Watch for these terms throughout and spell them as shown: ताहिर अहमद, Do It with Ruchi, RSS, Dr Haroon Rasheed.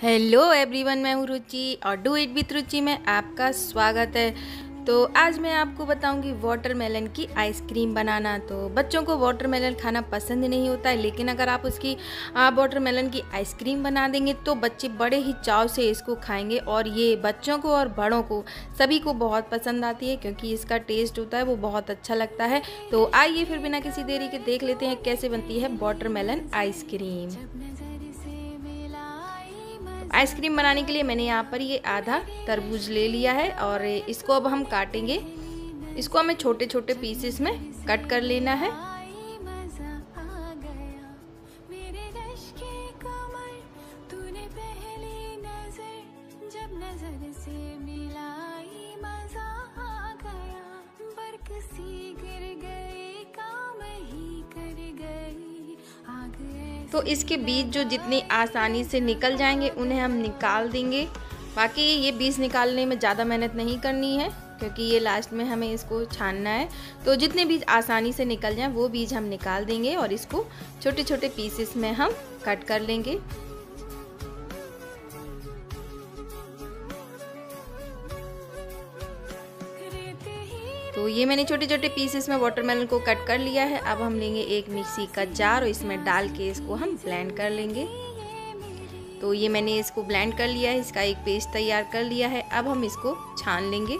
Hello everyone, मैं हूँ रुचि और डू इट विथ रुचि में आपका स्वागत है। तो आज मैं आपको बताऊंगी वाटरमेलन की आइसक्रीम बनाना। तो बच्चों को वाटरमेलन खाना पसंद नहीं होता है, लेकिन अगर आप उसकी वाटरमेलन की आइसक्रीम बना देंगे तो बच्चे बड़े ही चाव से इसको खाएंगे और ये बच्चों को और बड़ों को सभी को बहुत पसंद आती है, क्योंकि इसका टेस्ट होता है वो बहुत अच्छा लगता है। तो आइए फिर बिना किसी देरी के देख लेते हैं कैसे बनती है वाटरमेलन आइसक्रीम। आइसक्रीम बनाने के लिए मैंने यहाँ पर ये आधा तरबूज ले लिया है और इसको अब हम काटेंगे। इसको हमें छोटे छोटे पीसेस में कट कर लेना है। तो इसके बीज जो जितनी आसानी से निकल जाएंगे उन्हें हम निकाल देंगे। बाकी ये बीज निकालने में ज़्यादा मेहनत नहीं करनी है, क्योंकि ये लास्ट में हमें इसको छानना है। तो जितने बीज आसानी से निकल जाएं वो बीज हम निकाल देंगे और इसको छोटे छोटे पीसेस में हम कट कर लेंगे। तो ये मैंने छोटे छोटे पीसेस में वाटरमेलन को कट कर लिया है। अब हम लेंगे एक मिक्सी का जार और इसमें डाल के इसको हम ब्लेंड कर लेंगे। तो ये मैंने इसको ब्लेंड कर लिया है, इसका एक पेस्ट तैयार कर लिया है। अब हम इसको छान लेंगे।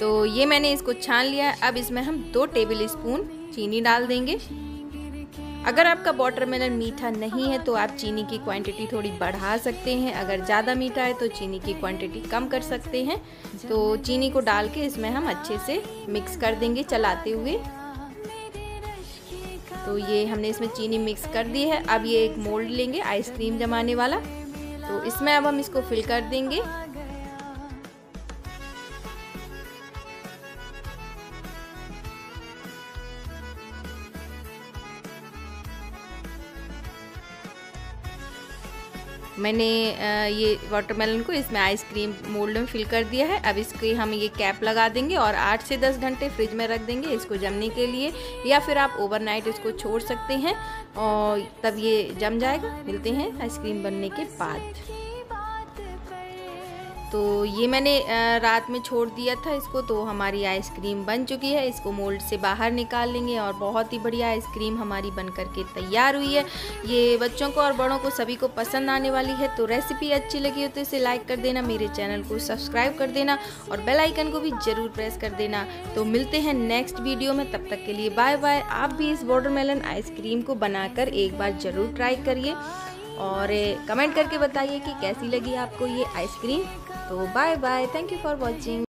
तो ये मैंने इसको छान लिया है। अब इसमें हम 2 टेबल स्पून चीनी डाल देंगे। अगर आपका वाटरमेलन मीठा नहीं है तो आप चीनी की क्वांटिटी थोड़ी बढ़ा सकते हैं, अगर ज़्यादा मीठा है तो चीनी की क्वांटिटी कम कर सकते हैं। तो चीनी को डाल के इसमें हम अच्छे से मिक्स कर देंगे चलाते हुए। तो ये हमने इसमें चीनी मिक्स कर दी है। अब ये एक मोल्ड लेंगे आइसक्रीम जमाने वाला, तो इसमें अब हम इसको फिल कर देंगे। मैंने ये वाटरमेलन को इसमें आइसक्रीम मोल्ड में फिल कर दिया है। अब इसकी हम ये कैप लगा देंगे और 8 से 10 घंटे फ्रिज में रख देंगे इसको जमने के लिए, या फिर आप ओवरनाइट इसको छोड़ सकते हैं और तब ये जम जाएगा। मिलते हैं आइसक्रीम बनने के बाद। तो ये मैंने रात में छोड़ दिया था इसको, तो हमारी आइसक्रीम बन चुकी है। इसको मोल्ड से बाहर निकाल लेंगे और बहुत ही बढ़िया आइसक्रीम हमारी बन करके तैयार हुई है। ये बच्चों को और बड़ों को सभी को पसंद आने वाली है। तो रेसिपी अच्छी लगी हो तो इसे लाइक कर देना, मेरे चैनल को सब्सक्राइब कर देना और बेल आइकन को भी ज़रूर प्रेस कर देना। तो मिलते हैं नेक्स्ट वीडियो में, तब तक के लिए बाय बाय। आप भी इस वाटरमेलन आइसक्रीम को बनाकर एक बार ज़रूर ट्राई करिए और कमेंट करके बताइए कि कैसी लगी आपको ये आइसक्रीम। तो bye bye, thank you for watching.